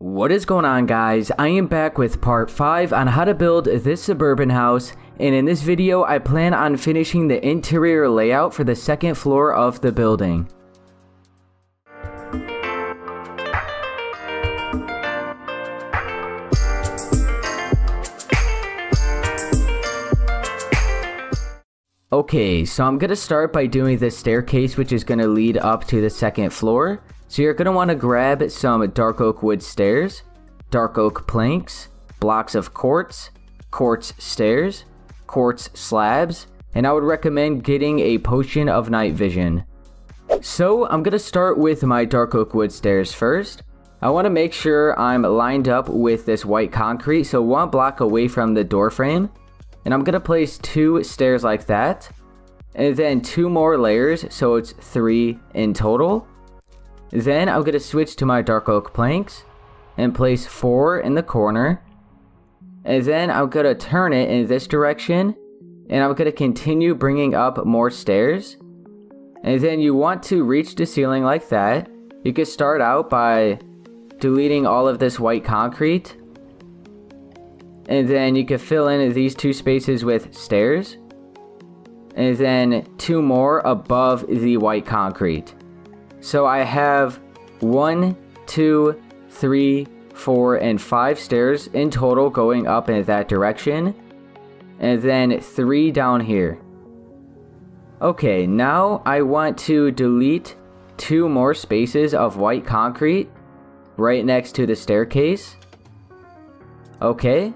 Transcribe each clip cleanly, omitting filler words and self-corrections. What is going on, guys? I am back with part 5 on how to build this suburban house, and in this video I plan on finishing the interior layout for the second floor of the building. Okay, so I'm gonna start by doing this staircase, which is gonna lead up to the second floor. So you're going to want to grab some dark oak wood stairs, dark oak planks, blocks of quartz, quartz stairs, quartz slabs, and I would recommend getting a potion of night vision. So I'm going to start with my dark oak wood stairs first. I want to make sure I'm lined up with this white concrete, so one block away from the door frame. And I'm going to place 2 stairs like that, and then 2 more layers, so it's 3 in total. Then I'm going to switch to my dark oak planks and place 4 in the corner. And then I'm going to turn it in this direction, and I'm going to continue bringing up more stairs. And then you want to reach the ceiling like that. You can start out by deleting all of this white concrete, and then you can fill in these 2 spaces with stairs, and then 2 more above the white concrete. So I have 1, 2, 3, 4, and 5 stairs in total going up in that direction, and then 3 down here. Okay, now I want to delete 2 more spaces of white concrete right next to the staircase. Okay,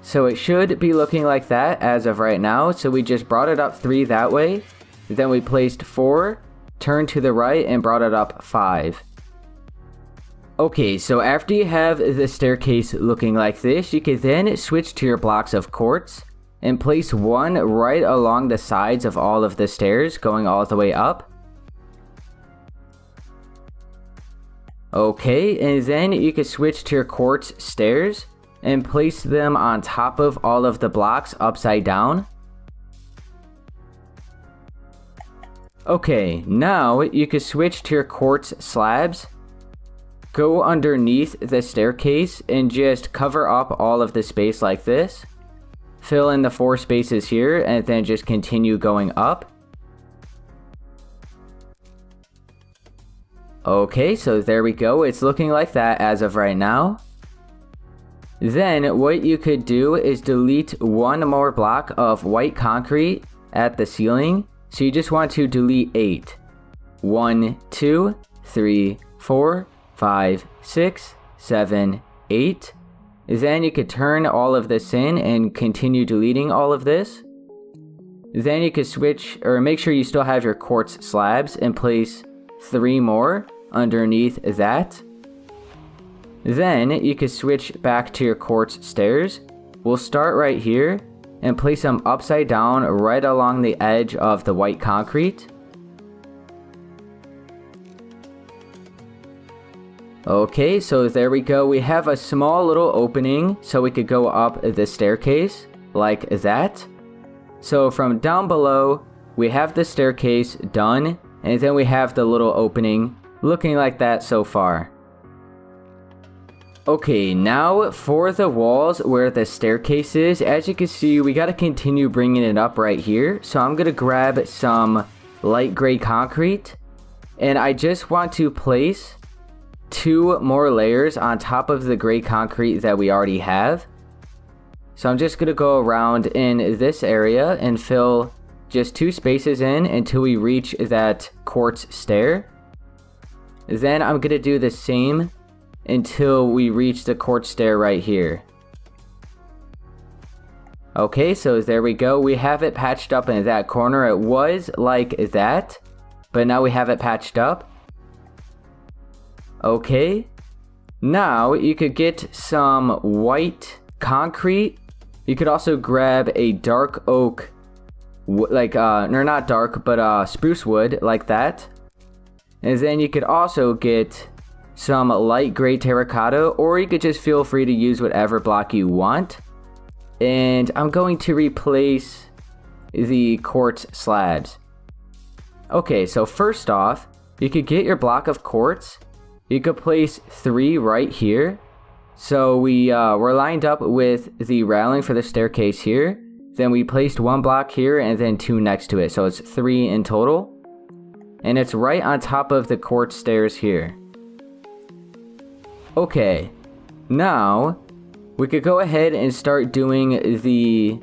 so it should be looking like that as of right now. So we just brought it up 3 that way, then we placed 4, turned to the right, and brought it up 5. Okay, so after you have the staircase looking like this, you can then switch to your blocks of quartz and place 1 right along the sides of all of the stairs going all the way up. Okay, and then you can switch to your quartz stairs and place them on top of all of the blocks upside down. Okay, now you can switch to your quartz slabs, go underneath the staircase, and just cover up all of the space like this. Fill in the 4 spaces here, and then just continue going up. Okay, so there we go. It's looking like that as of right now. Then what you could do is delete 1 more block of white concrete at the ceiling. So you just want to delete 8. 1, 2, 3, 4, 5, 6, 7, 8. Then you could turn all of this in and continue deleting all of this. Then you could switch, or make sure you still have your quartz slabs, and place 3 more underneath that. Then you could switch back to your quartz stairs. We'll start right here and place them upside down right along the edge of the white concrete. Okay, so there we go. We have a small little opening so we could go up the staircase like that. So from down below, we have the staircase done, and then we have the little opening looking like that so far. Okay, now for the walls where the staircase is, as you can see, we got to continue bringing it up right here. So I'm going to grab some light gray concrete, and I just want to place 2 more layers on top of the gray concrete that we already have. So I'm just going to go around in this area and fill just 2 spaces in until we reach that quartz stair. Then I'm going to do the same until we reach the quartz stair right here. Okay, so there we go. We have it patched up in that corner. It was like that, but now we have it patched up. Okay, now you could get some white concrete. You could also grab a dark oak, spruce wood like that. And then you could also get some light gray terracotta, or you could just feel free to use whatever block you want. And I'm going to replace the quartz slabs. Okay, so first off, you could get your block of quartz You could place 3 right here. So we're lined up with the railing for the staircase here. Then we placed 1 block here and then 2 next to it. So it's 3 in total. And it's right on top of the court stairs here. Okay. Now, we could go ahead and start doing the...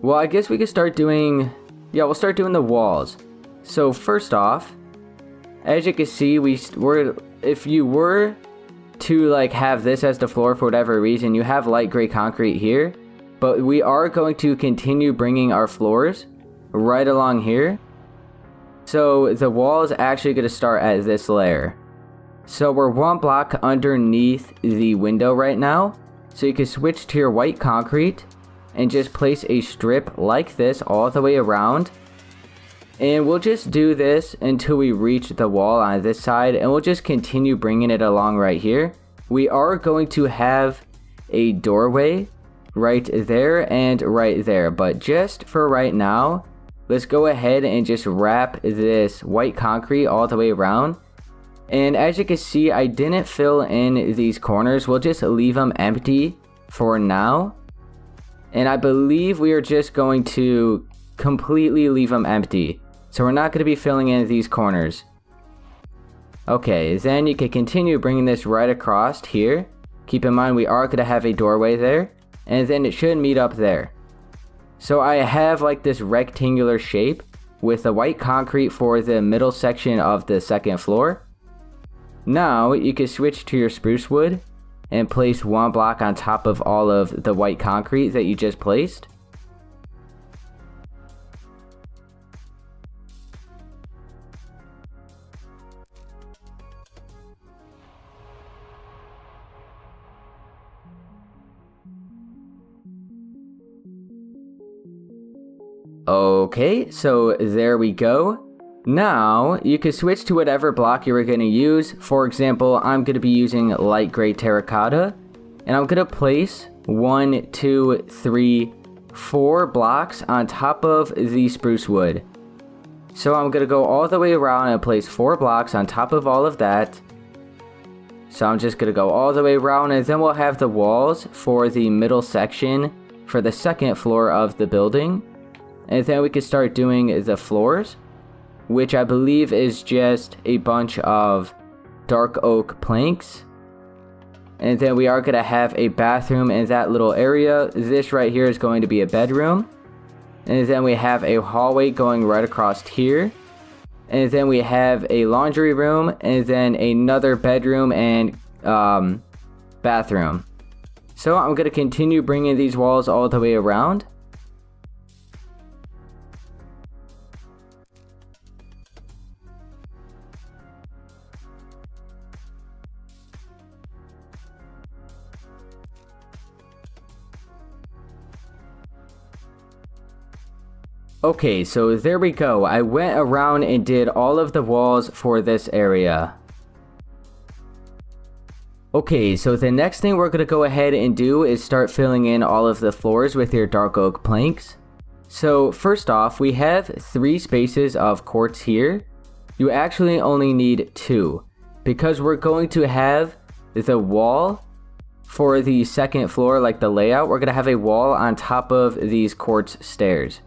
Well, I guess we could start doing... Yeah, we'll start doing the walls. So first off, as you can see, if you were to like have this as the floor for whatever reason, you have light gray concrete here. But we are going to continue bringing our floors right along here. So the wall is actually going to start at this layer. So we're 1 block underneath the window right now. So you can switch to your white concrete and just place a strip like this all the way around. And we'll just do this until we reach the wall on this side, and we'll just continue bringing it along right here. We are going to have a doorway right there and right there, but just for right now, let's go ahead and just wrap this white concrete all the way around. And as you can see, I didn't fill in these corners. We'll just leave them empty for now. And I believe we are just going to completely leave them empty. So we're not going to be filling in these corners. Okay, then you can continue bringing this right across here. Keep in mind we are going to have a doorway there. And then it should meet up there. So I have like this rectangular shape with the white concrete for the middle section of the second floor. Now you can switch to your spruce wood and place 1 block on top of all of the white concrete that you just placed. Okay, so there we go. Now, you can switch to whatever block you were going to use. For example, I'm going to be using light gray terracotta. And I'm going to place 4 blocks on top of the spruce wood. So I'm going to go all the way around and place 4 blocks on top of all of that. So I'm just going to go all the way around, and then we'll have the walls for the middle section for the second floor of the building. And then we can start doing the floors, which I believe is just a bunch of dark oak planks. And then we are going to have a bathroom in that little area. This right here is going to be a bedroom. And then we have a hallway going right across here. And then we have a laundry room and then another bedroom and bathroom. So I'm going to continue bringing these walls all the way around. Okay, so there we go. I went around and did all of the walls for this area. Okay, so the next thing we're going to go ahead and do is start filling in all of the floors with your dark oak planks. So first off, we have 3 spaces of quartz here. You actually only need 2 because we're going to have the wall for the second floor, like the layout. We're going to have a wall on top of these quartz stairs.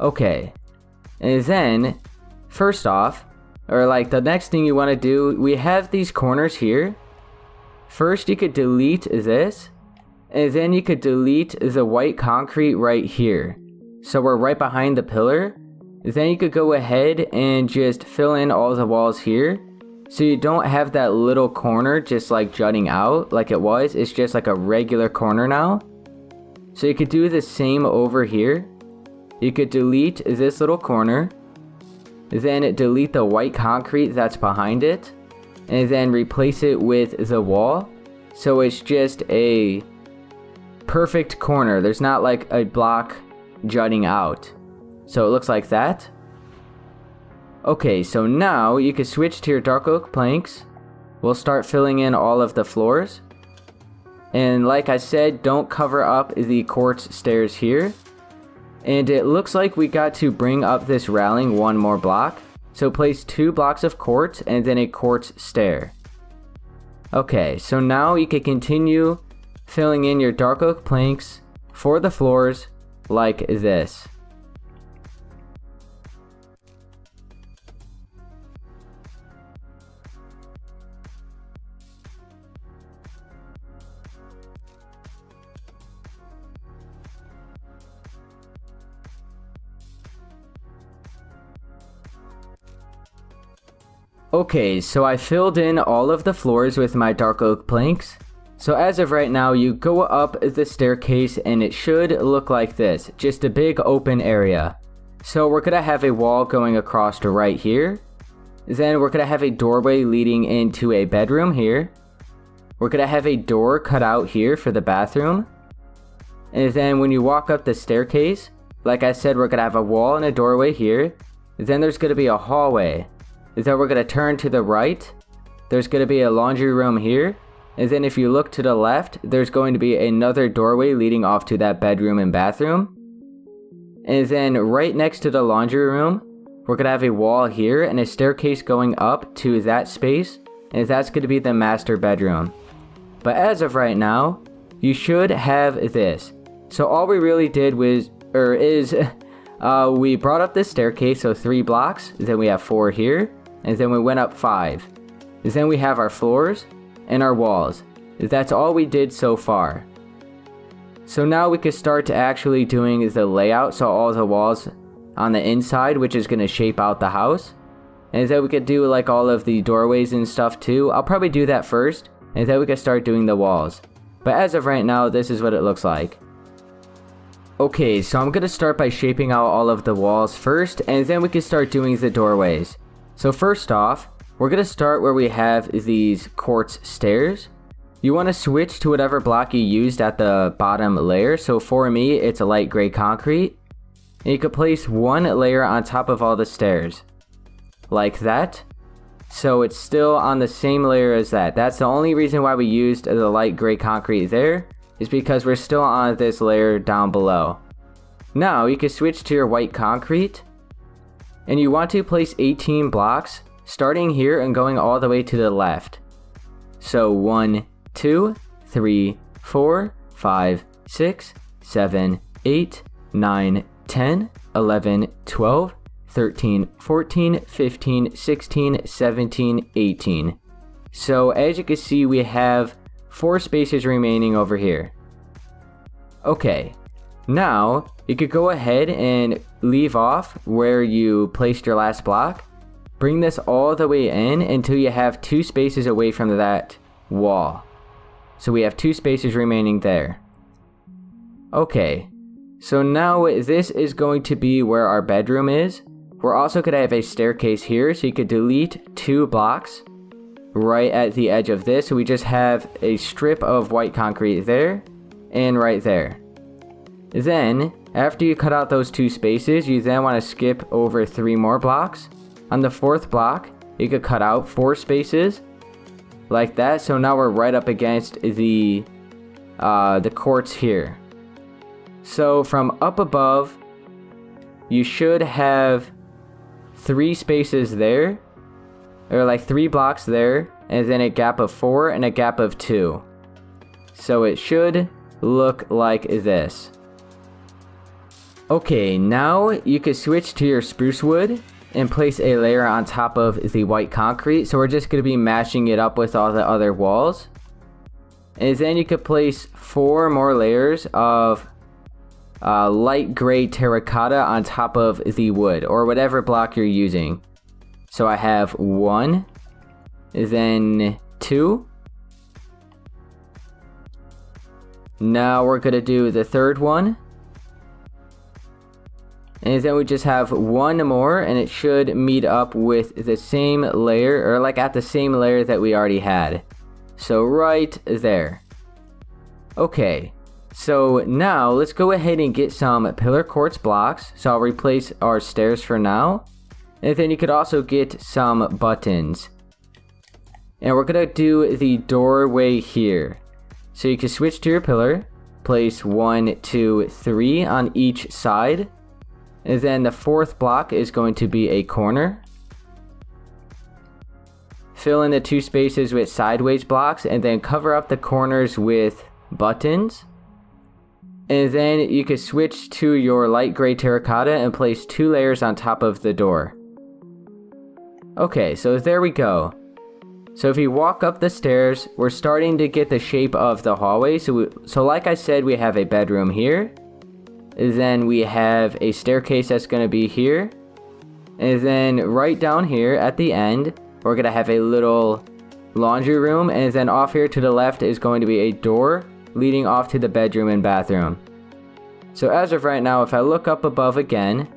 Okay, and then first off, or like the next thing you want to do, we have these corners here. First, you could delete this, and then you could delete the white concrete right here. So we're right behind the pillar. Then you could go ahead and just fill in all the walls here. So you don't have that little corner just like jutting out like it was. It's just like a regular corner now. So you could do the same over here. You could delete this little corner, then delete the white concrete that's behind it, and then replace it with the wall. So it's just a perfect corner. There's not like a block jutting out. So it looks like that. Okay, so now you can switch to your dark oak planks. We'll start filling in all of the floors. And like I said, don't cover up the quartz stairs here. And it looks like we got to bring up this railing 1 more block. So place two blocks of quartz and then a quartz stair. Okay, so now you can continue filling in your dark oak planks for the floors like this. Okay, so I filled in all of the floors with my dark oak planks. So as of right now, you go up the staircase and it should look like this, just a big open area. So we're gonna have a wall going across to right here. Then we're gonna have a doorway leading into a bedroom here. We're gonna have a door cut out here for the bathroom. And then when you walk up the staircase, like I said, we're gonna have a wall and a doorway here. Then there's gonna be a hallway. Then we're going to turn to the right, there's going to be a laundry room here, and then if you look to the left, there's going to be another doorway leading off to that bedroom and bathroom. And then right next to the laundry room, we're going to have a wall here and a staircase going up to that space, and that's going to be the master bedroom. But as of right now, you should have this. So all we really did was, we brought up this staircase, so 3 blocks, then we have 4 here. And then we went up 5. Then we have our floors and our walls. That's all we did so far. So now we can start to actually doing the layout, so all the walls on the inside, which is going to shape out the house. And then we could do like all of the doorways and stuff too. I'll probably do that first, and then we can start doing the walls. But as of right now, this is what it looks like. Okay, so I'm going to start by shaping out all of the walls first, and then we can start doing the doorways. So first off, we're going to start where we have these quartz stairs. You want to switch to whatever block you used at the bottom layer. So for me, it's a light gray concrete. And you can place one layer on top of all the stairs. Like that. So it's still on the same layer as that. That's the only reason why we used the light gray concrete there. Is because we're still on this layer down below. Now you can switch to your white concrete, and you want to place 18 blocks starting here and going all the way to the left. So 1, 2, 3, 4, 5, 6, 7, 8, 9, 10, 11, 12, 13, 14, 15, 16, 17, 18. So as you can see, we have 4 spaces remaining over here. Okay, now you could go ahead and leave off where you placed your last block. Bring this all the way in until you have 2 spaces away from that wall. So we have 2 spaces remaining there. Okay, so now this is going to be where our bedroom is. We're also going to have a staircase here, so you could delete 2 blocks right at the edge of this. So we just have a strip of white concrete there and right there. Then after you cut out those 2 spaces, you then want to skip over 3 more blocks. On the 4th block, you could cut out 4 spaces like that. So now we're right up against the quartz here. So from up above, you should have 3 spaces there. Or like 3 blocks there, and then a gap of 4 and a gap of 2. So it should look like this. Okay, now you can switch to your spruce wood and place a layer on top of the white concrete. So we're just going to be mashing it up with all the other walls. And then you could place 4 more layers of light gray terracotta on top of the wood or whatever block you're using. So I have 1, then 2. Now we're going to do the 3rd one. And then we just have 1 more, and it should meet up with the same layer, or like at the same layer that we already had. So right there. Okay, so now let's go ahead and get some pillar quartz blocks. So I'll replace our stairs for now. And then you could also get some buttons. And we're going to do the doorway here. So you can switch to your pillar. Place 1, 2, 3 on each side. And then the 4th block is going to be a corner. fill in the two spaces with sideways blocks, and then cover up the corners with buttons. And then you can switch to your light gray terracotta and place two layers on top of the door. Okay, so there we go. So if you walk up the stairs, we're starting to get the shape of the hallway. So like I said, we have a bedroom here. Then we have a staircase that's going to be here. And then right down here at the end, we're going to have a little laundry room. And then off here to the left is going to be a door leading off to the bedroom and bathroom. So as of right now, if I look up above again,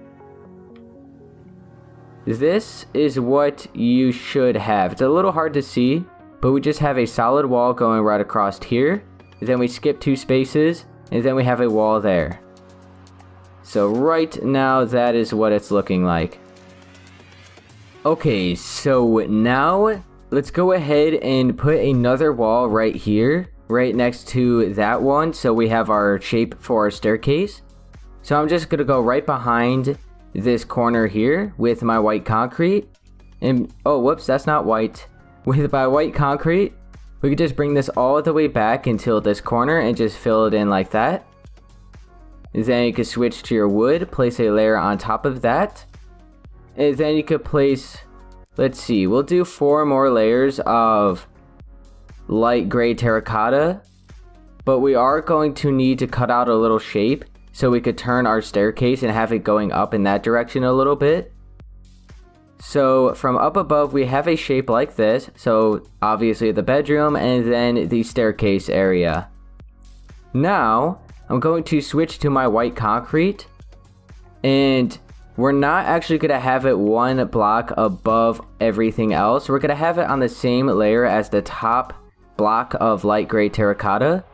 this is what you should have. It's a little hard to see, but we just have a solid wall going right across here. Then we skip two spaces, and then we have a wall there. So right now, that is what it's looking like. Okay, so now let's go ahead and put another wall right here, right next to that one, so we have our shape for our staircase. So I'm just gonna go right behind this corner here with my white concrete, and oh whoops, that's not white. With my white concrete, we could just bring this all the way back until this corner and just fill it in like that. Then you could switch to your wood, place a layer on top of that, and then you could place, let's see, we'll do four more layers of light gray terracotta, but we are going to need to cut out a little shape so we could turn our staircase and have it going up in that direction a little bit. So from up above, we have a shape like this, so obviously the bedroom and then the staircase area. Now I'm going to switch to my white concrete, and we're not actually going to have it one block above everything else. We're going to have it on the same layer as the top block of light gray terracotta,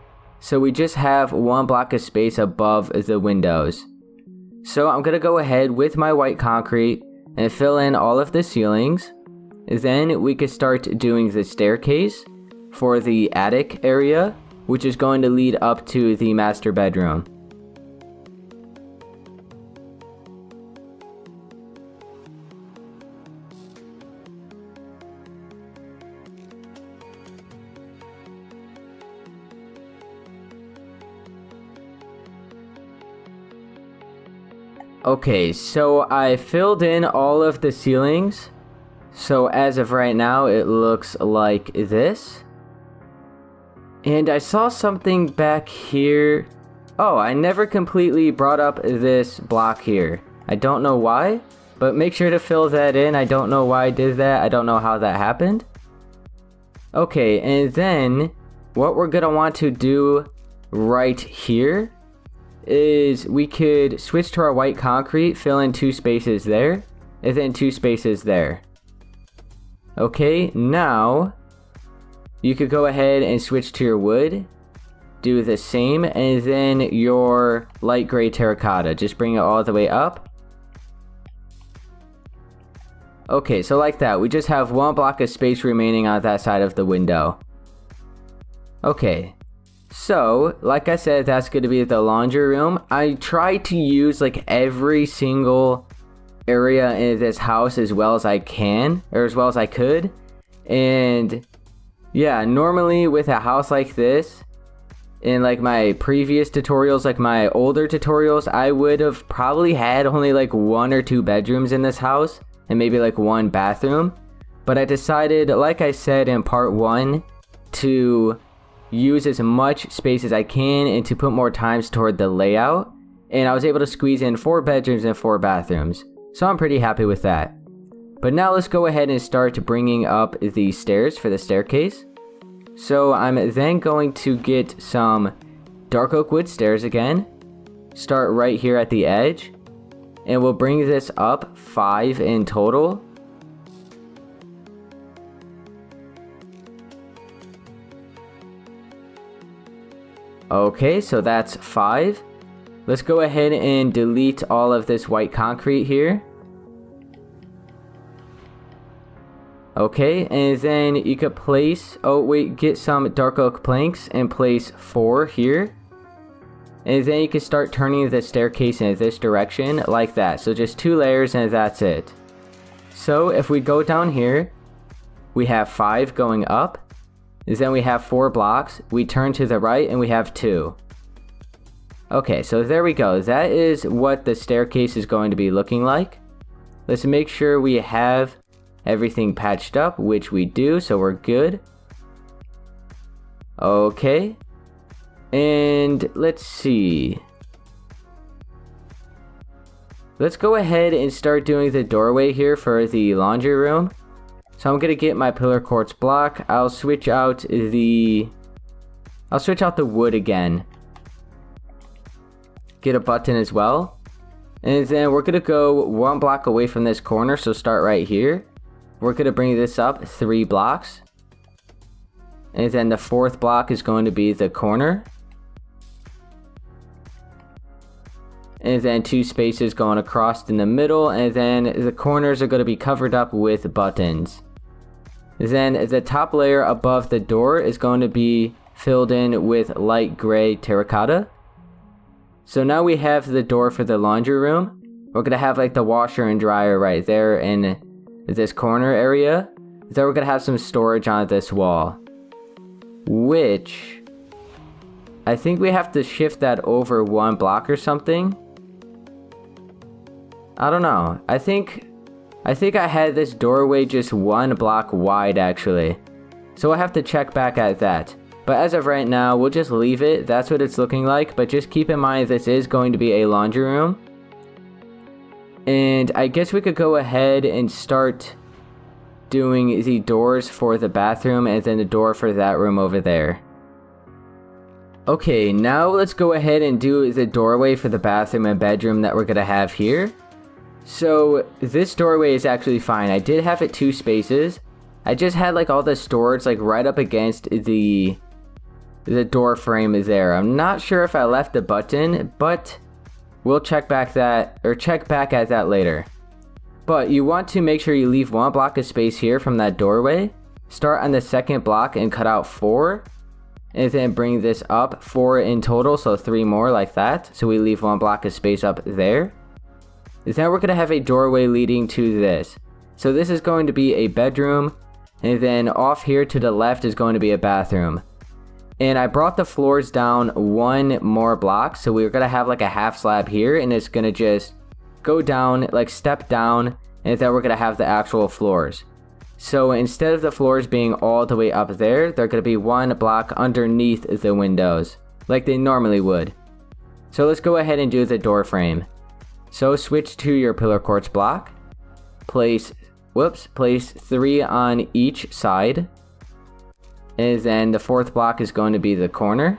so we just have one block of space above the windows. So I'm gonna go ahead with my white concrete and fill in all of the ceilings. Then we could start doing the staircase for the attic area, which is going to lead up to the master bedroom. Okay, so I filled in all of the ceilings. So as of right now, it looks like this. And I saw something back here. Oh, I never completely brought up this block here. I don't know why, but make sure to fill that in. I don't know why I did that. I don't know how that happened. Okay, and then what we're gonna want to do right here is we could switch to our white concrete, fill in two spaces there, and then two spaces there. Okay, now you could go ahead and switch to your wood, do the same, and then your light gray terracotta, just bring it all the way up. Okay, so like that, we just have one block of space remaining on that side of the window. Okay, so like I said, that's going to be the laundry room. I try to use like every single area in this house as well as I can, or as well as I could. And yeah, normally with a house like this, in like my previous tutorials, like my older tutorials, I would have probably had only like one or two bedrooms in this house and maybe like one bathroom. But I decided, like I said in part one, to use as much space as I can and to put more times toward the layout, and I was able to squeeze in 4 bedrooms and 4 bathrooms, so I'm pretty happy with that. But now let's go ahead and start bringing up the stairs for the staircase. So I'm then going to get some dark oak wood stairs again, start right here at the edge, and we'll bring this up 5 in total. Okay, so that's 5. Let's go ahead and delete all of this white concrete here. Okay, and then you could place, oh wait, get some dark oak planks and place 4 here. And then you can start turning the staircase in this direction like that. So just 2 layers and that's it. So if we go down here, we have 5 going up, then we have 4 blocks, we turn to the right, and we have 2. Okay, so there we go. That is what the staircase is going to be looking like. Let's make sure we have everything patched up, which we do, so we're good. Okay, and let's see. Let's go ahead and start doing the doorway here for the laundry room. So I'm gonna get my pillar quartz block. I'll switch out the wood again. Get a button as well. And then we're gonna go 1 block away from this corner, so start right here. We're gonna bring this up 3 blocks. And then the 4th block is going to be the corner. And then 2 spaces going across in the middle, and then the corners are going to be covered up with buttons. Then the top layer above the door is going to be filled in with light gray terracotta. So now we have the door for the laundry room. We're going to have like the washer and dryer right there in this corner area. Then we're going to have some storage on this wall, which I think we have to shift that over 1 block or something. I don't know. I think I had this doorway just 1 block wide actually. So I'll have to check back at that. But as of right now, we'll just leave it. That's what it's looking like. But just keep in mind this is going to be a laundry room. And I guess we could go ahead and start doing the doors for the bathroom and then the door for that room over there. Okay, now let's go ahead and do the doorway for the bathroom and bedroom that we're gonna have here. So this doorway is actually fine. I did have it 2 spaces. I just had like all the storage like right up against the door frame is there. I'm not sure if I left the button, but we'll check back at that later. But you want to make sure you leave 1 block of space here from that doorway. Start on the 2nd block and cut out 4. And then bring this up 4 in total, so 3 more like that. So we leave 1 block of space up there. Then we're going to have a doorway leading to this. So this is going to be a bedroom. And then off here to the left is going to be a bathroom. And I brought the floors down 1 more block. So we're going to have like a half slab here. And it's going to just go down, like step down, and then we're gonna have the actual floors. So instead of the floors being all the way up there, they're gonna be 1 block underneath the windows, like they normally would. So let's go ahead and do the door frame. So switch to your pillar quartz block, place 3 on each side, and then the 4th block is going to be the corner.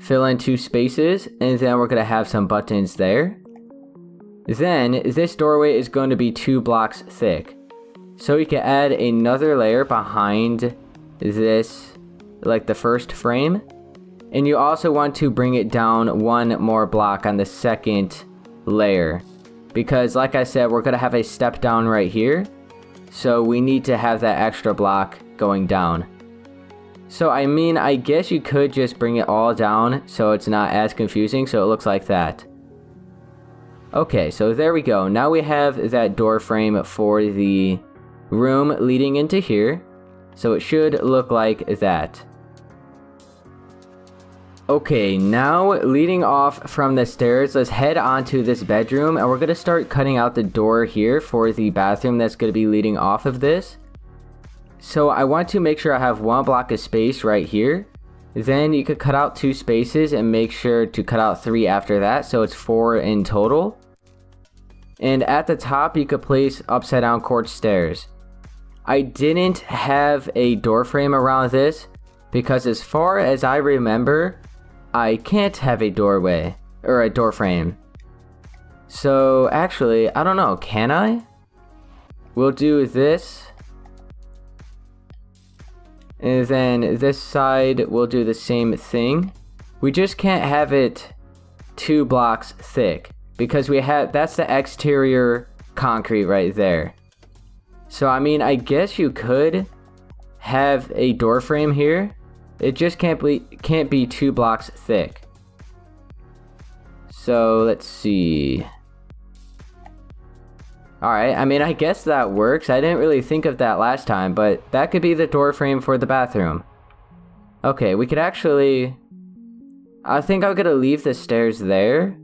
Fill in 2 spaces, and then we're going to have some buttons there. Then this doorway is going to be 2 blocks thick. So you can add another layer behind this, like the first frame. And you also want to bring it down 1 more block on the 2nd layer. Because like I said, we're going to have a step down right here. So we need to have that extra block going down. So I mean, I guess you could just bring it all down so it's not as confusing, so it looks like that. Okay, so there we go. Now we have that door frame for the room leading into here. So it should look like that. Okay, now leading off from the stairs, let's head on to this bedroom. And we're going to start cutting out the door here for the bathroom that's going to be leading off of this. So I want to make sure I have 1 block of space right here. Then you could cut out 2 spaces and make sure to cut out 3 after that. So it's 4 in total. And at the top, you could place upside down quartz stairs. I didn't have a door frame around this because as far as I remember, I can't have a doorway or a door frame. So actually, I don't know. Can I? We'll do this. And then this side will do the same thing. We just can't have it 2 blocks thick because we have, that's the exterior concrete right there. So I mean, I guess you could have a door frame here. It just can't be 2 blocks thick. So let's see. Alright, I mean, I guess that works. I didn't really think of that last time, but that could be the door frame for the bathroom. Okay, we could actually... I think I'm gonna leave the stairs there.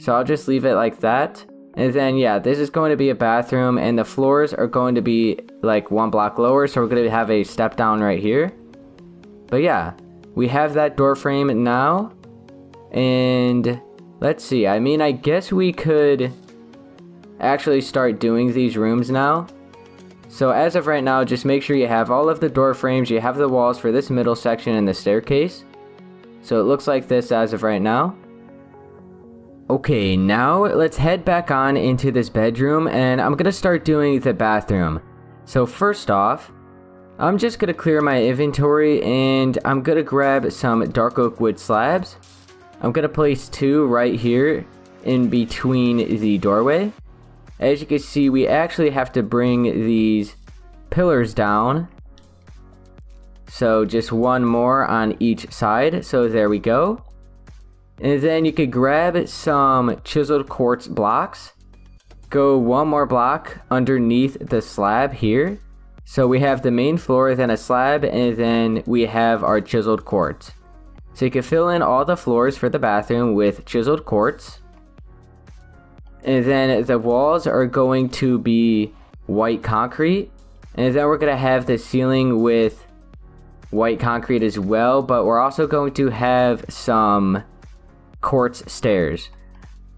So I'll just leave it like that. And then, yeah, this is going to be a bathroom, and the floors are going to be, like, one block lower, so we're going to have a step down right here. But, yeah, we have that door frame now. And, let's see, I mean, I guess we could actually start doing these rooms now. So, as of right now, just make sure you have all of the door frames, you have the walls for this middle section and the staircase. So, it looks like this as of right now. Okay, now let's head back on into this bedroom, and I'm gonna start doing the bathroom. So first off, I'm just gonna clear my inventory, and I'm gonna grab some dark oak wood slabs. I'm gonna place two right here in between the doorway. As you can see, we actually have to bring these pillars down. So just one more on each side, so there we go. And then you could grab some chiseled quartz blocks. Go one more block underneath the slab here. So we have the main floor, then a slab, and then we have our chiseled quartz. So you can fill in all the floors for the bathroom with chiseled quartz. And then the walls are going to be white concrete. And then we're going to have the ceiling with white concrete as well. But we're also going to have some... quartz stairs.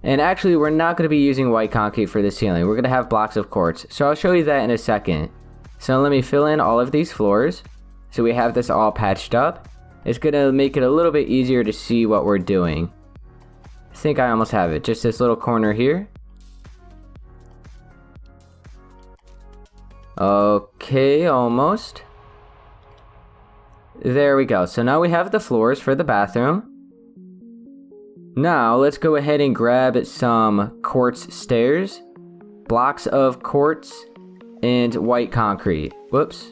And actually, we're not going to be using white concrete for the ceiling. We're going to have blocks of quartz, so I'll show you that in a second. So let me fill in all of these floors. So we have this all patched up. It's going to make it a little bit easier to see what we're doing. I think I almost have it, just this little corner here. Okay, almost. There we go. So now we have the floors for the bathroom. Now, let's go ahead and grab some quartz stairs, blocks of quartz, and white concrete. Whoops.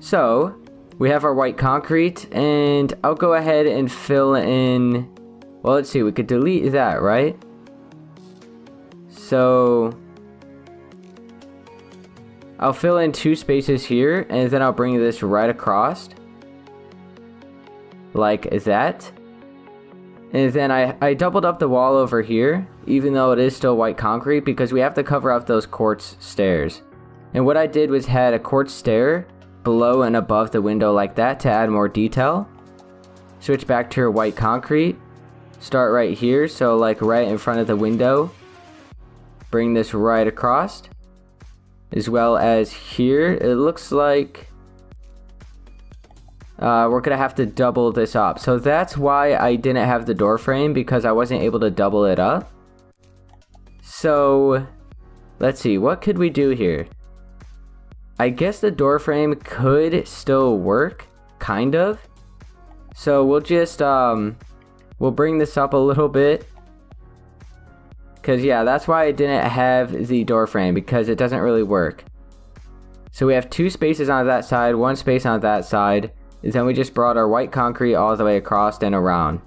So, we have our white concrete, and I'll go ahead and fill in... Well, let's see, we could delete that, right? So... I'll fill in two spaces here, and then I'll bring this right across. Like that. And then I doubled up the wall over here, even though it is still white concrete, because we have to cover up those quartz stairs. And what I did was had a quartz stair below and above the window like that to add more detail. Switch back to your white concrete. Start right here, so like right in front of the window. Bring this right across. As well as here, it looks like... we're going to have to double this up. So that's why I didn't have the door frame, because I wasn't able to double it up. So, let's see. What could we do here? I guess the door frame could still work, kind of. So we'll just, we'll bring this up a little bit. Because, yeah, that's why I didn't have the door frame, because it doesn't really work. So we have two spaces on that side, one space on that side. Then we just brought our white concrete all the way across and around.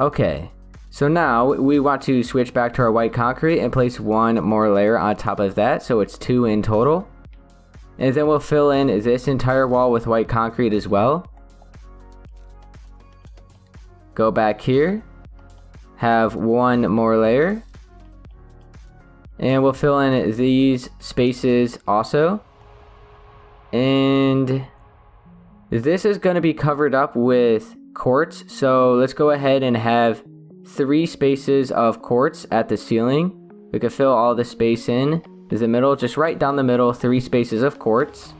Okay, so now we want to switch back to our white concrete and place one more layer on top of that, so it's two in total. And then we'll fill in this entire wall with white concrete as well. Go back here, have one more layer, and we'll fill in these spaces also. And... this is going to be covered up with quartz, so let's go ahead and have three spaces of quartz at the ceiling. We can fill all the space in the middle, just right down the middle, three spaces of quartz.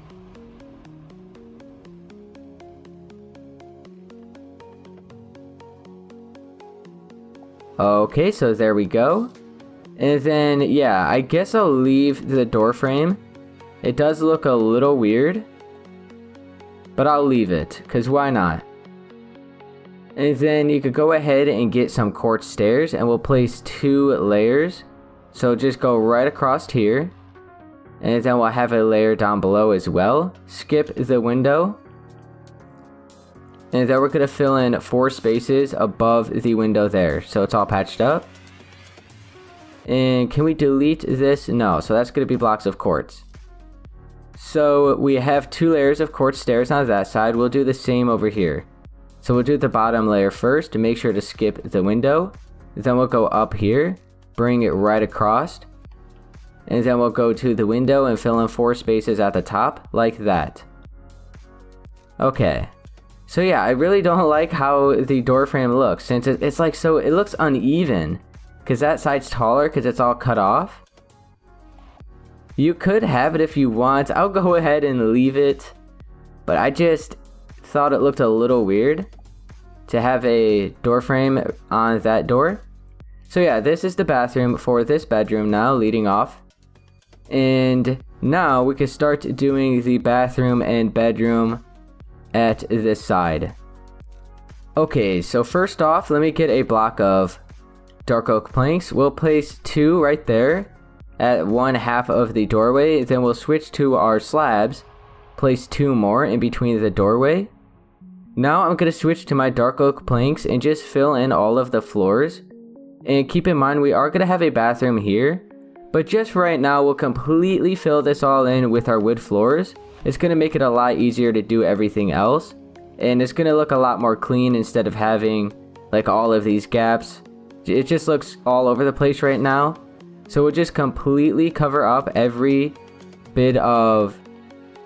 Okay, so there we go. And then, yeah, I guess I'll leave the door frame. It does look a little weird. But I'll leave it, because why not? And then you could go ahead and get some quartz stairs, and we'll place two layers. So just go right across here. And then we'll have a layer down below as well. Skip the window. And then we're going to fill in four spaces above the window there. So it's all patched up. And can we delete this? No, so that's going to be blocks of quartz. So we have two layers of quartz stairs on that side. We'll do the same over here. So we'll do the bottom layer first to make sure to skip the window. Then we'll go up here, bring it right across. And then we'll go to the window and fill in 4 spaces at the top, like that. Okay. So yeah, I really don't like how the door frame looks, since it's like so, it looks uneven. Because that side's taller because it's all cut off. You could have it if you want. I'll go ahead and leave it. But I just thought it looked a little weird to have a door frame on that door. So yeah, this is the bathroom for this bedroom now, leading off. And now we can start doing the bathroom and bedroom at this side. Okay, so first off, let me get a block of dark oak planks. We'll place 2 right there at one half of the doorway. Then we'll switch to our slabs, place 2 more in between the doorway. Now I'm going to switch to my dark oak planks and just fill in all of the floors. And keep in mind, we are going to have a bathroom here, but just right now we'll completely fill this all in with our wood floors. It's going to make it a lot easier to do everything else, and it's going to look a lot more clean instead of having like all of these gaps. It just looks all over the place right now. So we'll just completely cover up every bit of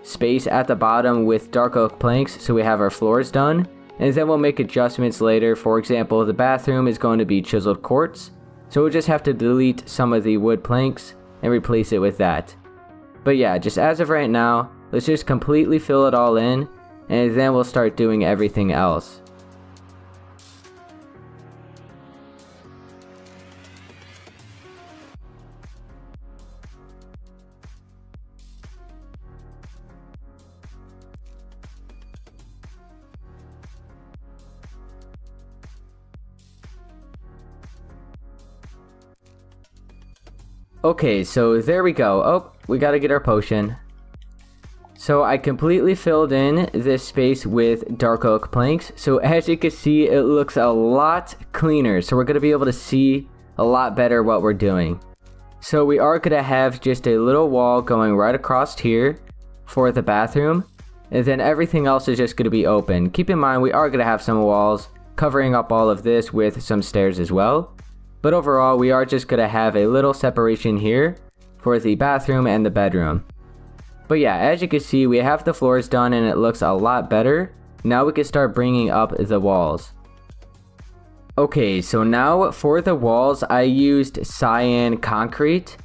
space at the bottom with dark oak planks so we have our floors done. And then we'll make adjustments later. For example, the bathroom is going to be chiseled quartz. So we'll just have to delete some of the wood planks and replace it with that. But yeah, just as of right now, let's just completely fill it all in. And then we'll start doing everything else. Okay, so there we go. Oh, we gotta get our potion. So I completely filled in this space with dark oak planks. So as you can see, it looks a lot cleaner. So we're gonna be able to see a lot better what we're doing. So we are gonna have just a little wall going right across here for the bathroom. And then everything else is just gonna be open. Keep in mind, we are gonna have some walls covering up all of this with some stairs as well. But overall, we are just going to have a little separation here for the bathroom and the bedroom. But yeah, as you can see, we have the floors done and it looks a lot better. Now we can start bringing up the walls. Okay, so now for the walls, I used cyan concrete.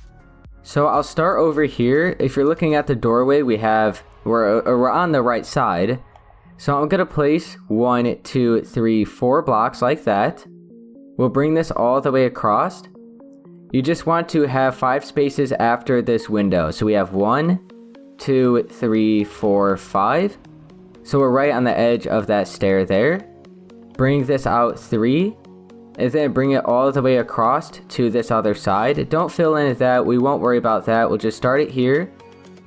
So I'll start over here. If you're looking at the doorway, we're on the right side. So I'm going to place 4 blocks like that. We'll bring this all the way across. You just want to have 5 spaces after this window. So we have 1, 2, 3, 4, 5. So we're right on the edge of that stair there. Bring this out 3. And then bring it all the way across to this other side. Don't fill in that. We won't worry about that. We'll just start it here.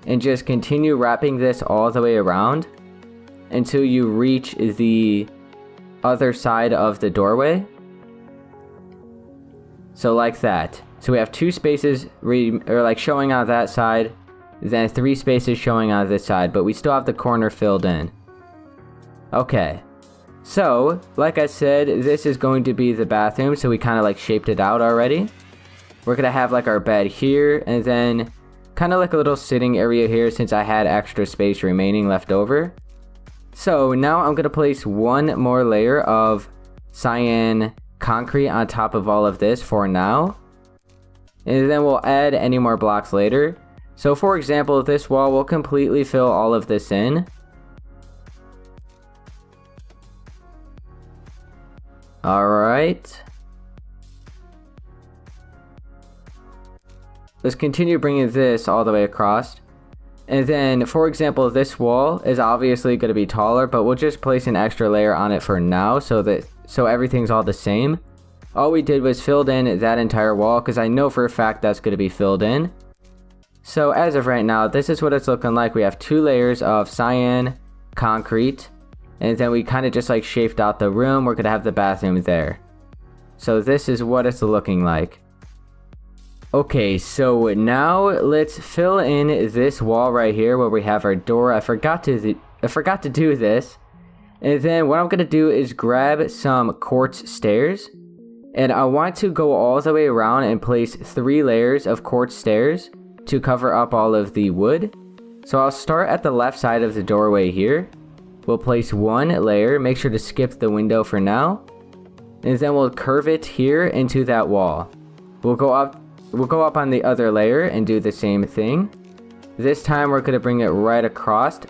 And just continue wrapping this all the way around. Until you reach the other side of the doorway. So like that. So we have 2 spaces showing on that side, then 3 spaces showing on this side, but we still have the corner filled in. Okay. So, like I said, this is going to be the bathroom, so we kind of like shaped it out already. We're going to have like our bed here, and then kind of like a little sitting area here since I had extra space remaining left over. So now I'm going to place 1 more layer of cyan concrete on top of all of this for now, and then we'll add any more blocks later. So for example, this wall will completely fill all of this in. All right, let's continue bringing this all the way across. And then for example, this wall is obviously going to be taller, but we'll just place an extra layer on it for now so everything's all the same. All we did was filled in that entire wall because I know for a fact that's going to be filled in. So as of right now, this is what it's looking like. We have 2 layers of cyan concrete. And then we kind of just like shaped out the room. We're going to have the bathroom there. So this is what it's looking like. Okay, so now let's fill in this wall right here where we have our door. I forgot to do this. And then what I'm going to do is grab some quartz stairs. And I want to go all the way around and place 3 layers of quartz stairs to cover up all of the wood. So I'll start at the left side of the doorway here. We'll place 1 layer. Make sure to skip the window for now. And then we'll curve it here into that wall. We'll go up on the other layer and do the same thing. This time we're going to bring it right across,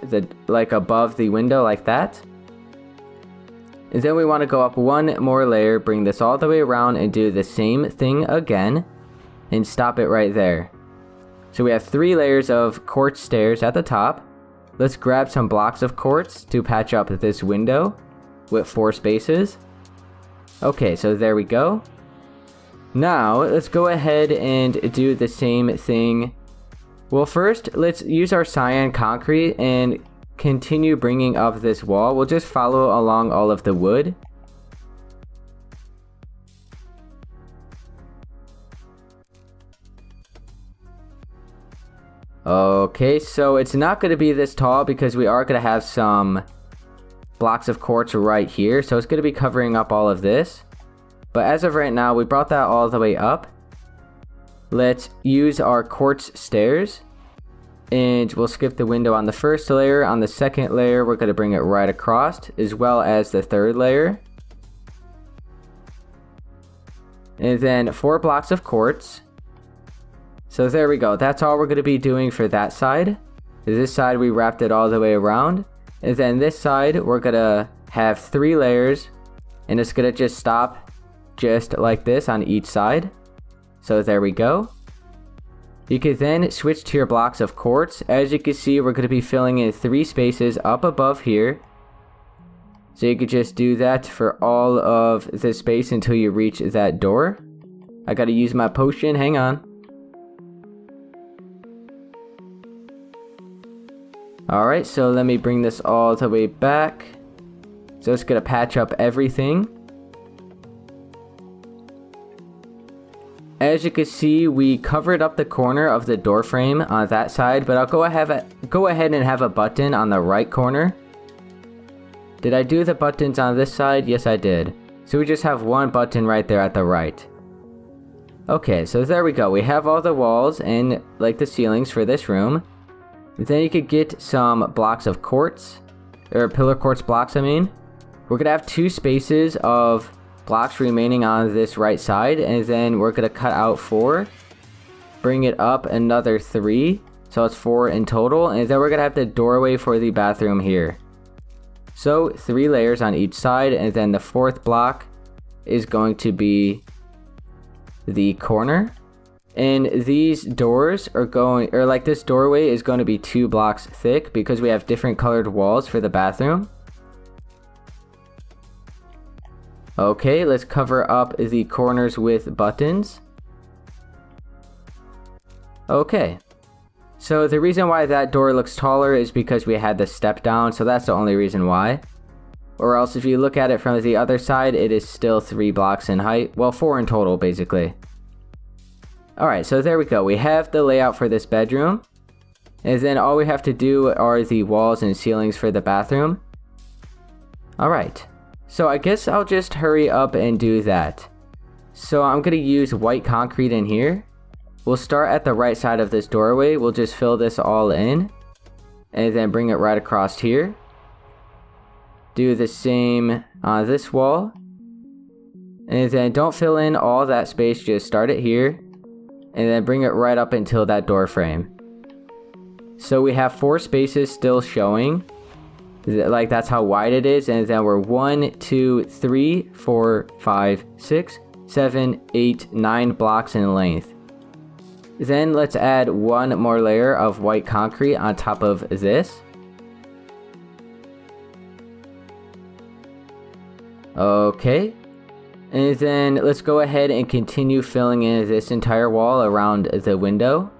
like above the window like that. And then we want to go up 1 more layer, bring this all the way around and do the same thing again. And stop it right there. So we have 3 layers of quartz stairs at the top. Let's grab some blocks of quartz to patch up this window with 4 spaces. Okay, so there we go. Now, let's go ahead and do the same thing. Well, first, let's use our cyan concrete and continue bringing up this wall. We'll just follow along all of the wood. Okay, so it's not going to be this tall because we are going to have some blocks of quartz right here. So it's going to be covering up all of this. But as of right now, we brought that all the way up. Let's use our quartz stairs. And we'll skip the window on the first layer. On the second layer, we're going to bring it right across, as well as the third layer. And then 4 blocks of quartz. So there we go. That's all we're going to be doing for that side. This side, we wrapped it all the way around. And then this side, we're going to have 3 layers. And it's going to just stop just like this on each side. So there we go. You can then switch to your blocks of quartz. As you can see, we're going to be filling in 3 spaces up above here. So you could just do that for all of this space until you reach that door. I got to use my potion. Hang on. Alright, so let me bring this all the way back. So it's going to patch up everything. As you can see, we covered up the corner of the door frame on that side, but I'll go ahead and have a button on the right corner. Did I do the buttons on this side? Yes, I did. So we just have 1 button right there at the right. Okay, so there we go. We have all the walls and like the ceilings for this room. Then you could get some blocks of quartz, or pillar quartz blocks, I mean. We're going to have 2 spaces of blocks remaining on this right side, and then we're going to cut out 4, bring it up another 3, so it's 4 in total, and then we're going to have the doorway for the bathroom here. So 3 layers on each side, and then the 4th block is going to be the corner, and these doors are going, or like this doorway is going to be 2 blocks thick because we have different colored walls for the bathroom. Okay, let's cover up the corners with buttons. Okay, so the reason why that door looks taller is because we had the step down, so that's the only reason why. Or else if you look at it from the other side, it is still 3 blocks in height. Well, 4 in total, basically. Alright, so there we go. We have the layout for this bedroom. And then all we have to do are the walls and ceilings for the bathroom. Alright. So I guess I'll just hurry up and do that. So I'm going to use white concrete in here. We'll start at the right side of this doorway. We'll just fill this all in. And then bring it right across here. Do the same on this wall. And then don't fill in all that space. Just start it here. And then bring it right up until that door frame. So we have 4 spaces still showing. Like that's how wide it is, and then we're 1, 2, 3, 4, 5, 6, 7, 8, 9 blocks in length. Then let's add 1 more layer of white concrete on top of this. Okay, and then let's go ahead and continue filling in this entire wall around the window.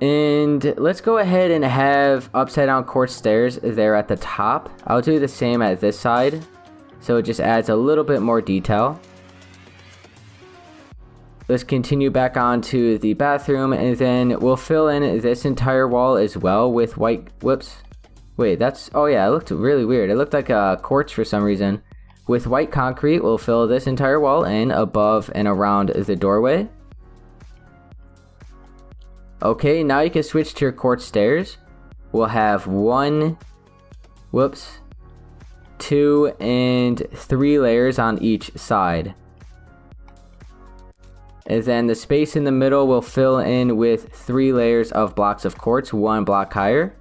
And let's go ahead and have upside down quartz stairs there at the top. I'll do the same at this side. So it just adds a little bit more detail. Let's continue back on to the bathroom, and then we'll fill in this entire wall as well with white, whoops. Wait, that's, oh yeah, it looked really weird. It looked like quartz for some reason. With white concrete, we'll fill this entire wall in above and around the doorway. Okay, now you can switch to your quartz stairs. We'll have 1, 2, and 3 layers on each side. And then the space in the middle will fill in with 3 layers of blocks of quartz, 1 block higher.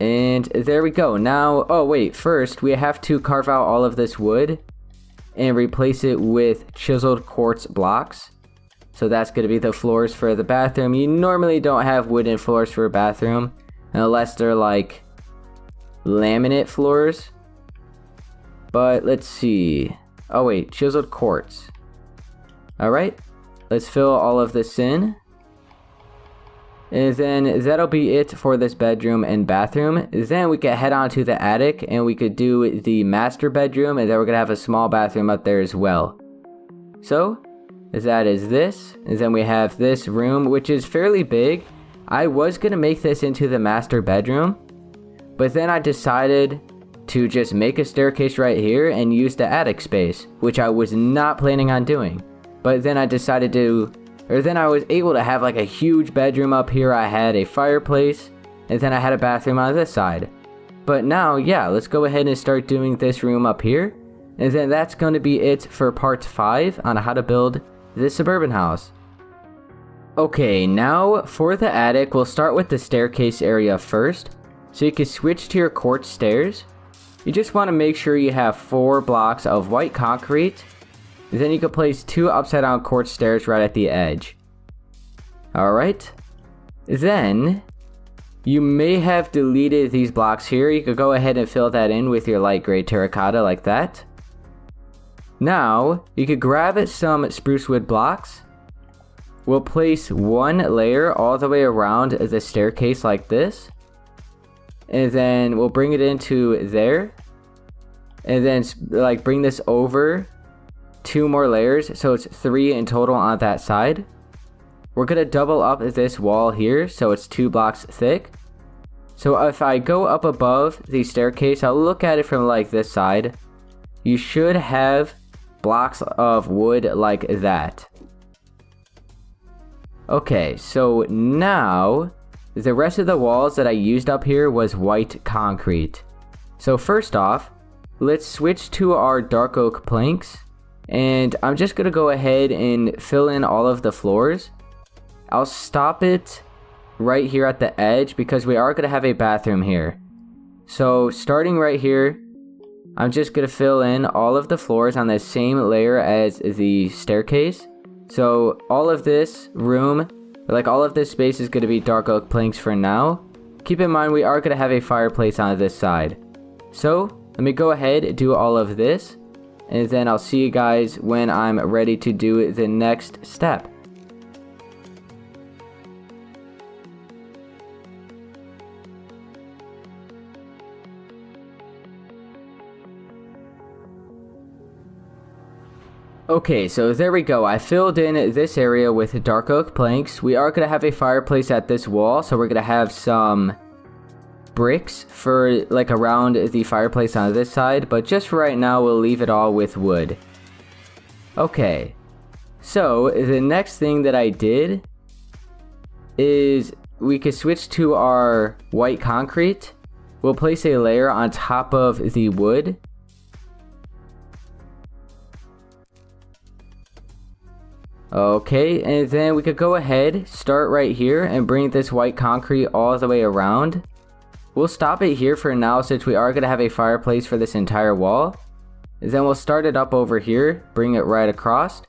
And there we go. Now, oh wait, first we have to carve out all of this wood and replace it with chiseled quartz blocks. So that's going to be the floors for the bathroom. You normally don't have wooden floors for a bathroom unless they're like laminate floors. But let's see. Oh wait, chiseled quartz. Alright, let's fill all of this in. And then that'll be it for this bedroom and bathroom. Then we can head on to the attic and we could do the master bedroom, and then we're going to have a small bathroom up there as well. So that is this. And then we have this room, which is fairly big. I was going to make this into the master bedroom, but then I decided to just make a staircase right here and use the attic space, which I was not planning on doing. But then I decided to, or then I was able to have like a huge bedroom up here. I had a fireplace, and then I had a bathroom on this side. But now, yeah, let's go ahead and start doing this room up here. And then that's going to be it for part 5 on how to build this suburban house. Okay, now for the attic, we'll start with the staircase area first. So you can switch to your quartz stairs. You just want to make sure you have 4 blocks of white concrete. Then you can place 2 upside down quartz stairs right at the edge. Alright. Then, you may have deleted these blocks here. You could go ahead and fill that in with your light gray terracotta like that. Now, you could grab some spruce wood blocks. We'll place 1 layer all the way around the staircase like this. And then we'll bring it into there. And then like bring this over 2 more layers, so it's 3 in total on that side. We're gonna double up this wall here, so it's 2 blocks thick. So if I go up above the staircase, I'll look at it from like this side. You should have blocks of wood like that. Okay, so now the rest of the walls that I used up here was white concrete. So first off, let's switch to our dark oak planks. And I'm just going to go ahead and fill in all of the floors. I'll stop it right here at the edge because we are going to have a bathroom here. So starting right here, I'm just going to fill in all of the floors on the same layer as the staircase. So all of this room, like all of this space, is going to be dark oak planks for now. Keep in mind we are going to have a fireplace on this side. So let me go ahead and do all of this. And then I'll see you guys when I'm ready to do the next step. Okay, so there we go. I filled in this area with dark oak planks. We are going to have a fireplace at this wall, so we're going to have some bricks for like around the fireplace on this side, but just for right now we'll leave it all with wood. Okay, so the next thing that I did is we could switch to our white concrete. We'll place a layer on top of the wood. Okay, and then we could go ahead, start right here, and bring this white concrete all the way around. We'll stop it here for now since we are going to have a fireplace for this entire wall. And then we'll start it up over here, bring it right across.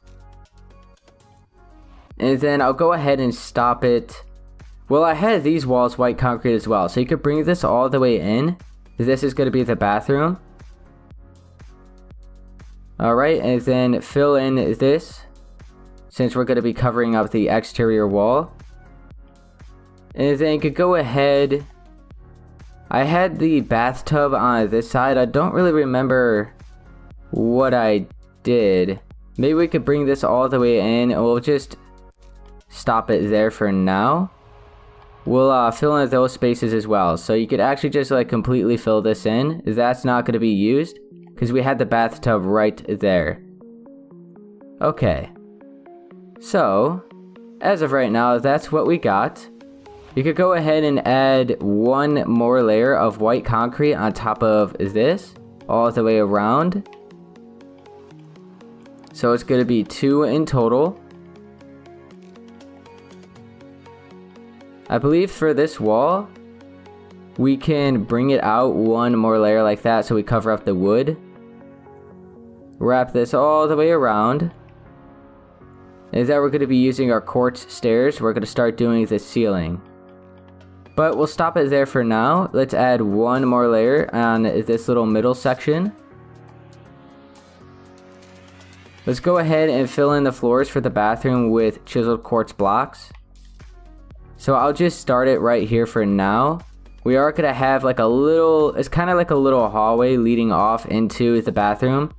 And then I'll go ahead and stop it. Well, I had these walls white concrete as well, so you could bring this all the way in. This is going to be the bathroom. Alright, and then fill in this since we're going to be covering up the exterior wall. And then you could go ahead. I had the bathtub on this side. I don't really remember what I did. Maybe we could bring this all the way in, and we'll just stop it there for now. We'll fill in those spaces as well. So you could actually just like completely fill this in. That's not going to be used because we had the bathtub right there. Okay. So as of right now, that's what we got. You could go ahead and add one more layer of white concrete on top of this all the way around. So it's going to be 2 in total. I believe for this wall, we can bring it out one more layer like that so we cover up the wood. Wrap this all the way around. Is that we're going to be using our quartz stairs. We're going to start doing the ceiling. But we'll stop it there for now. Let's add one more layer on this little middle section. Let's go ahead and fill in the floors for the bathroom with chiseled quartz blocks. So I'll just start it right here for now. We are gonna have like a little, it's kind of like a little hallway leading off into the bathroom.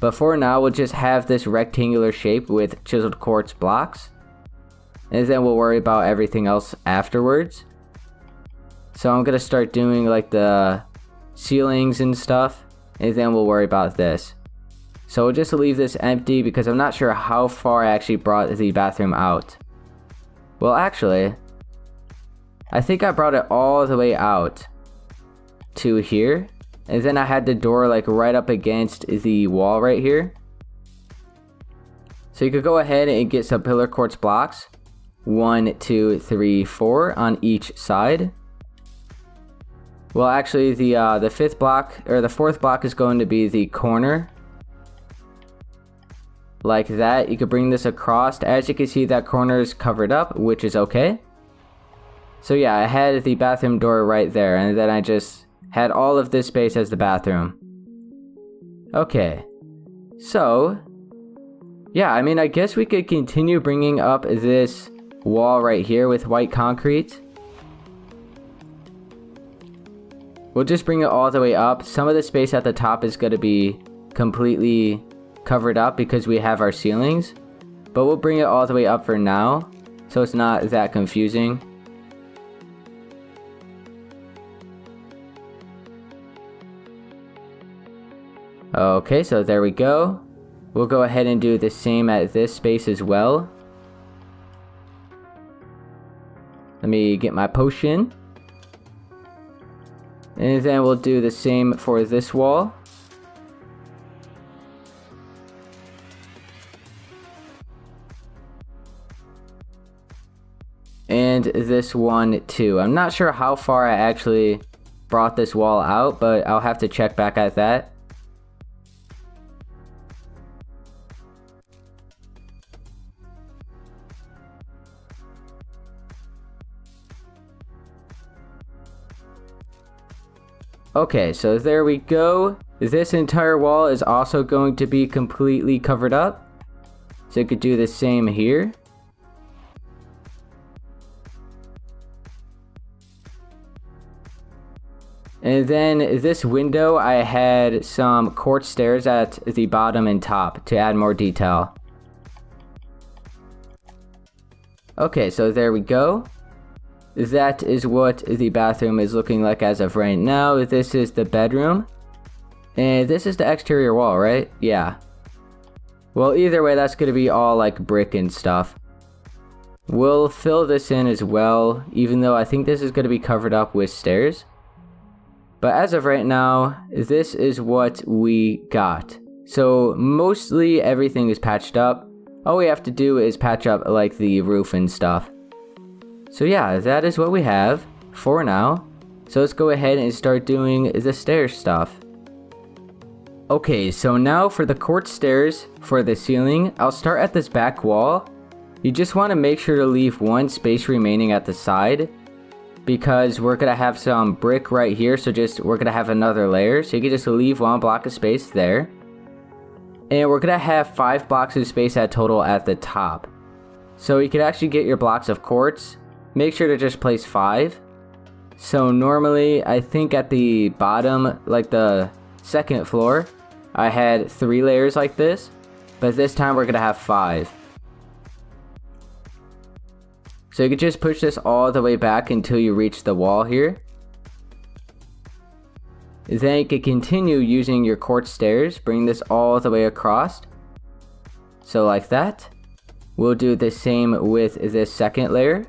But for now, we'll just have this rectangular shape with chiseled quartz blocks. And then we'll worry about everything else afterwards. So I'm gonna start doing like the ceilings and stuff. And then we'll worry about this. So we'll just leave this empty because I'm not sure how far I actually brought the bathroom out. Well, actually, I think I brought it all the way out to here, and then I had the door like right up against the wall right here. So you could go ahead and get some pillar quartz blocks, 1, 2, 3, 4 on each side. Well, actually the fifth block or the fourth block is going to be the corner. Like that, you could bring this across. As you can see, that corner is covered up, which is okay. So yeah, I had the bathroom door right there, and then I just had all of this space as the bathroom. Okay. So yeah, I mean, I guess we could continue bringing up this wall right here with white concrete. We'll just bring it all the way up. Some of the space at the top is going to be completely covered up because we have our ceilings. But we'll bring it all the way up for now, so it's not that confusing. Okay, so there we go. We'll go ahead and do the same at this space as well. Let me get my potion. And then we'll do the same for this wall. And this one too. I'm not sure how far I actually brought this wall out, but I'll have to check back at that. Okay, so there we go. This entire wall is also going to be completely covered up. So you could do the same here. And then this window, I had some quartz stairs at the bottom and top to add more detail. Okay, so there we go. That is what the bathroom is looking like as of right now. This is the bedroom. And this is the exterior wall, right? Yeah. Well, either way, that's going to be all like brick and stuff. We'll fill this in as well, even though I think this is going to be covered up with stairs. But as of right now, this is what we got. So mostly everything is patched up. All we have to do is patch up like the roof and stuff. So yeah, that is what we have for now. So let's go ahead and start doing the stair stuff. Okay, so now for the quartz stairs for the ceiling, I'll start at this back wall. You just want to make sure to leave one space remaining at the side, because we're going to have some brick right here. So just we're going to have another layer. So you can just leave one block of space there. And we're going to have 5 blocks of space at total at the top. So you could actually get your blocks of quartz. Make sure to just place 5. So normally, I think at the bottom, like the second floor, I had 3 layers like this. But this time we're going to have 5. So you can just push this all the way back until you reach the wall here. Then you can continue using your quartz stairs, bring this all the way across. So like that. We'll do the same with this second layer.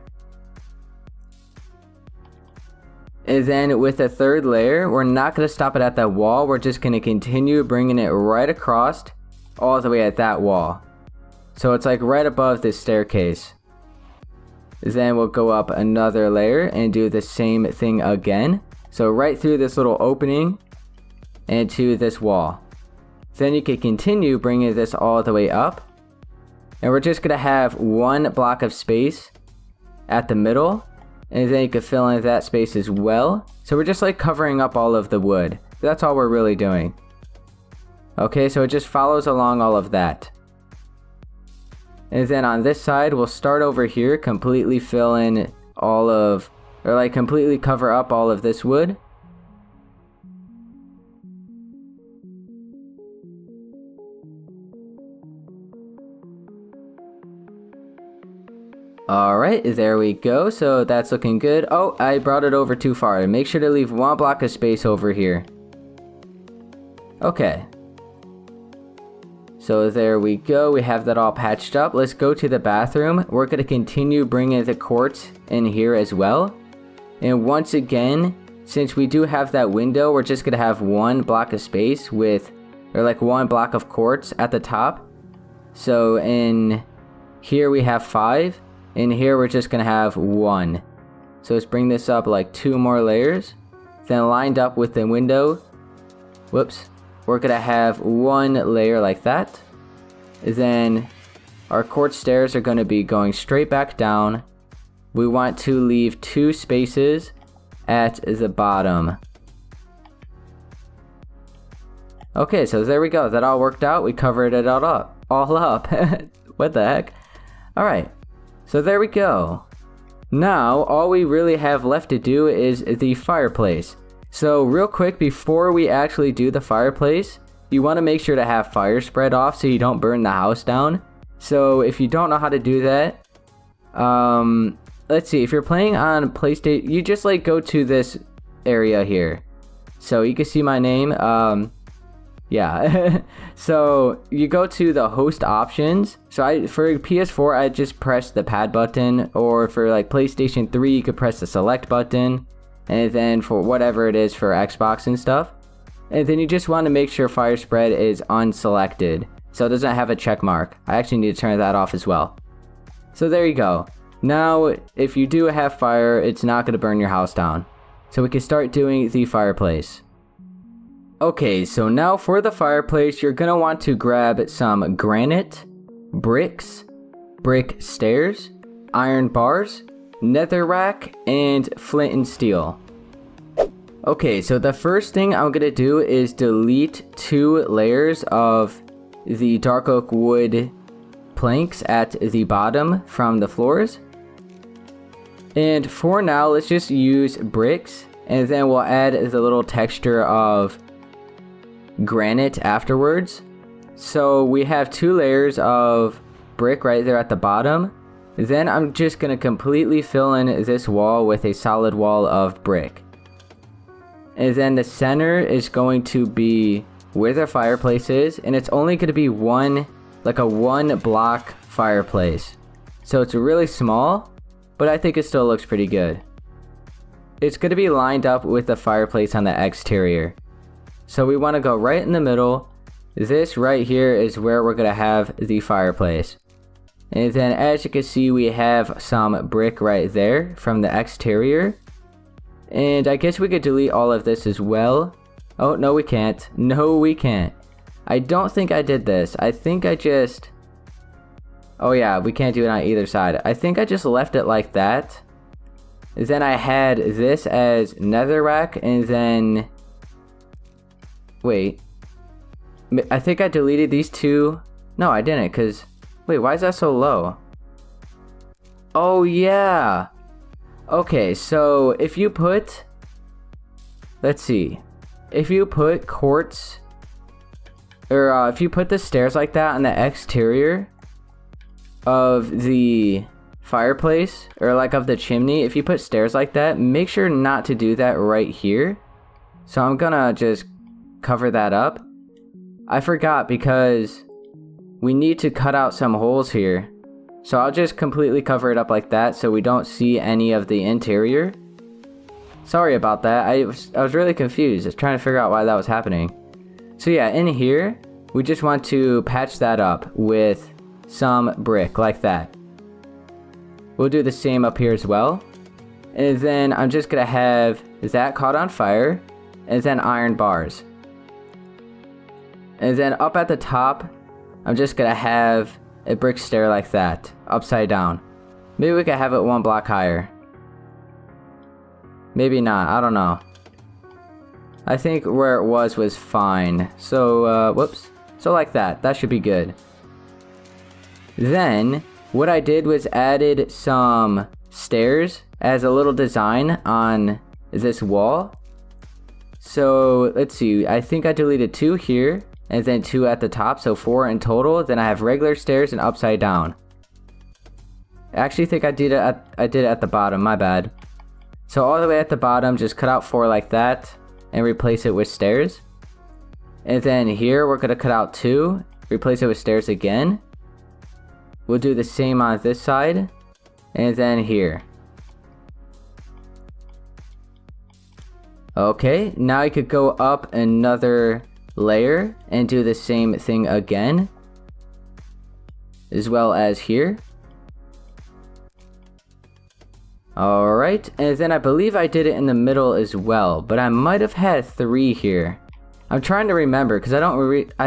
And then with the third layer, we're not going to stop it at that wall. We're just going to continue bringing it right across all the way at that wall. So it's like right above this staircase. Then we'll go up another layer and do the same thing again. So right through this little opening and to this wall. Then you can continue bringing this all the way up. And we're just going to have one block of space at the middle. And then you can fill in that space as well. So we're just like covering up all of the wood. That's all we're really doing. Okay, so it just follows along all of that. And then on this side, we'll start over here, completely fill in all of, or like completely cover up all of this wood. Alright, there we go. So that's looking good. Oh, I brought it over too far. Make sure to leave one block of space over here. Okay. So there we go. We have that all patched up. Let's go to the bathroom. We're going to continue bringing the quartz in here as well. And once again, since we do have that window, we're just going to have one block of space with, or like one block of quartz at the top. So in here we have 5. In here we're just going to have 1. So let's bring this up like 2 more layers. Then lined up with the window. Whoops. We're going to have 1 layer like that. Then our quartz stairs are going to be going straight back down. We want to leave 2 spaces at the bottom. Okay, so there we go. That all worked out. We covered it all up. What the heck? Alright. So there we go. Now, all we really have left to do is the fireplace. So real quick, before we actually do the fireplace, you want to make sure to have fire spread off so you don't burn the house down. So if you don't know how to do that, let's see, if you're playing on PlayStation, you just like go to this area here. So you can see my name. Yeah. So you go to the host options. So for PS4 I just press the pad button, or for like PlayStation 3 you could press the select button, and then for whatever it is for Xbox and stuff. And then you just want to make sure fire spread is unselected, so it doesn't have a check mark. I actually need to turn that off as well. So there you go. Now if you do have fire, it's not going to burn your house down. So we can start doing the fireplace. Okay, so now for the fireplace, you're going to want to grab some granite, bricks, brick stairs, iron bars, nether rack, and flint and steel. Okay, so the first thing I'm going to do is delete 2 layers of the dark oak wood planks at the bottom from the floors. And for now, let's just use bricks, and then we'll add the little texture of granite afterwards. So we have 2 layers of brick right there at the bottom. Then I'm just going to completely fill in this wall with a solid wall of brick. And then the center is going to be where the fireplace is, and it's only going to be like a one block fireplace. So it's really small, but I think it still looks pretty good. It's going to be lined up with the fireplace on the exterior. So we want to go right in the middle. This right here is where we're going to have the fireplace. And then as you can see, we have some brick right there from the exterior. And I guess we could delete all of this as well. Oh, no we can't. No we can't. I don't think I did this. I think I just... Oh yeah, we can't do it on either side. I think I just left it like that. Then I had this as netherrack, and then... Wait, I think I deleted these 2. No, I didn't, because... Wait, why is that so low? Oh, yeah. Okay, so if you put... Let's see. If you put quartz or if you put the stairs like that on the exterior of the fireplace, or like of the chimney, if you put stairs like that, make sure not to do that right here. So I'm gonna just cover that up. I forgot because we need to cut out some holes here. So I'll just completely cover it up like that so we don't see any of the interior. Sorry about that. I was really confused. I was trying to figure out why that was happening. So yeah, in here, we just want to patch that up with some brick like that. We'll do the same up here as well. And then I'm just gonna have that caught on fire, and then iron bars. And then up at the top, I'm just gonna have a brick stair like that, upside down. Maybe we could have it one block higher. Maybe not, I don't know. I think where it was fine. So, whoops. So like that, that should be good. Then, what I did was added some stairs as a little design on this wall. So let's see, I think I deleted 2 here and then 2 at the top, so 4 in total. Then I have regular stairs and upside down. I actually think I did it at the bottom, my bad. So all the way at the bottom, just cut out 4 like that and replace it with stairs. And then here we're gonna cut out 2, replace it with stairs again. We'll do the same on this side, and then here. Okay, now I could go up another layer and do the same thing again, as well as here. Alright, and then I believe I did it in the middle as well, but I might have had 3 here. I'm trying to remember, because I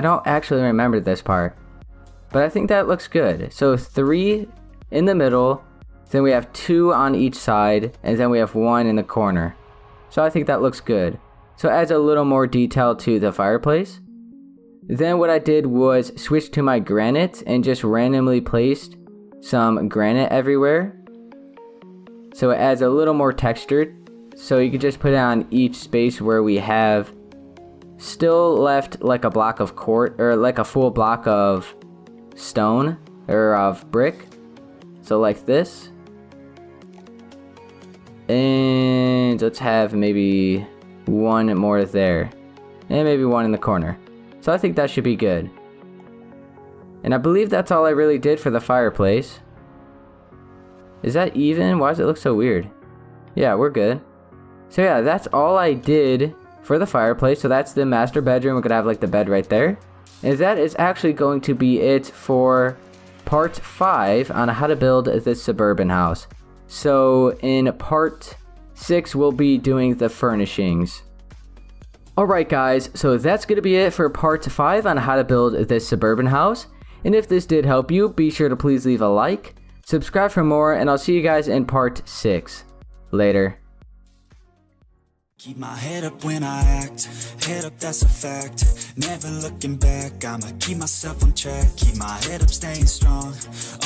don't actually remember this part. But I think that looks good. So 3 in the middle, then we have 2 on each side, and then we have 1 in the corner. So I think that looks good. So it adds a little more detail to the fireplace. Then what I did was switch to my granite and just randomly placed some granite everywhere. So it adds a little more texture. So you can just put it on each space where we have still left like a block of quartz, or like a full block of stone, or of brick, so like this. And let's have maybe 1 more there, and maybe 1 in the corner. So I think that should be good. And I believe that's all I really did for the fireplace. Is that even? Why does it look so weird? Yeah, we're good. So yeah, that's all I did for the fireplace. So that's the master bedroom. We're gonna have like the bed right there. And that is actually going to be it for part 5 on how to build this suburban house. So in part 6, we'll be doing the furnishings. Alright guys, so that's going to be it for part 5 on how to build this suburban house. And if this did help you, be sure to please leave a like, subscribe for more, and I'll see you guys in part 6. Later. Keep my head up when I act, head up, that's a fact, never looking back, I'ma keep myself on track, keep my head up, staying strong,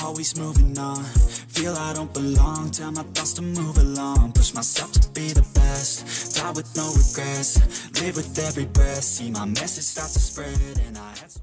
always moving on, feel I don't belong, tell my thoughts to move along, push myself to be the best, die with no regrets, live with every breath, see my message start to spread, and I had